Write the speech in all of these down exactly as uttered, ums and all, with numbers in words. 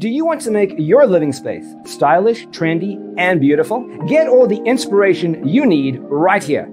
Do you want to make your living space stylish, trendy, and beautiful? Get all the inspiration you need right here.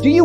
Do you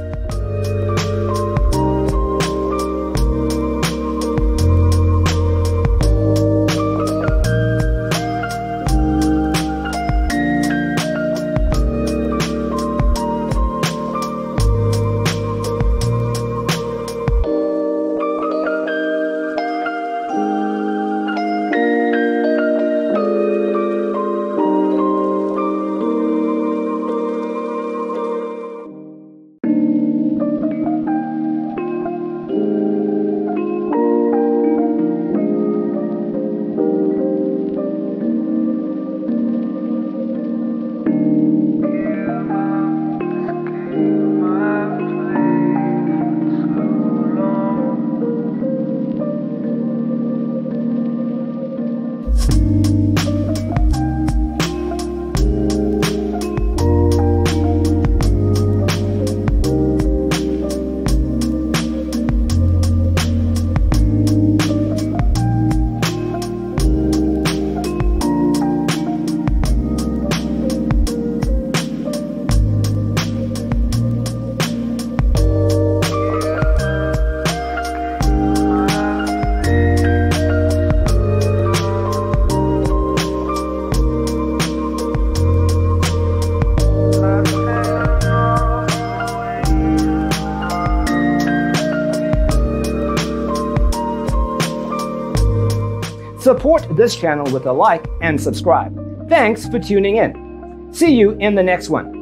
Support this channel with a like and subscribe. Thanks for tuning in. See you in the next one.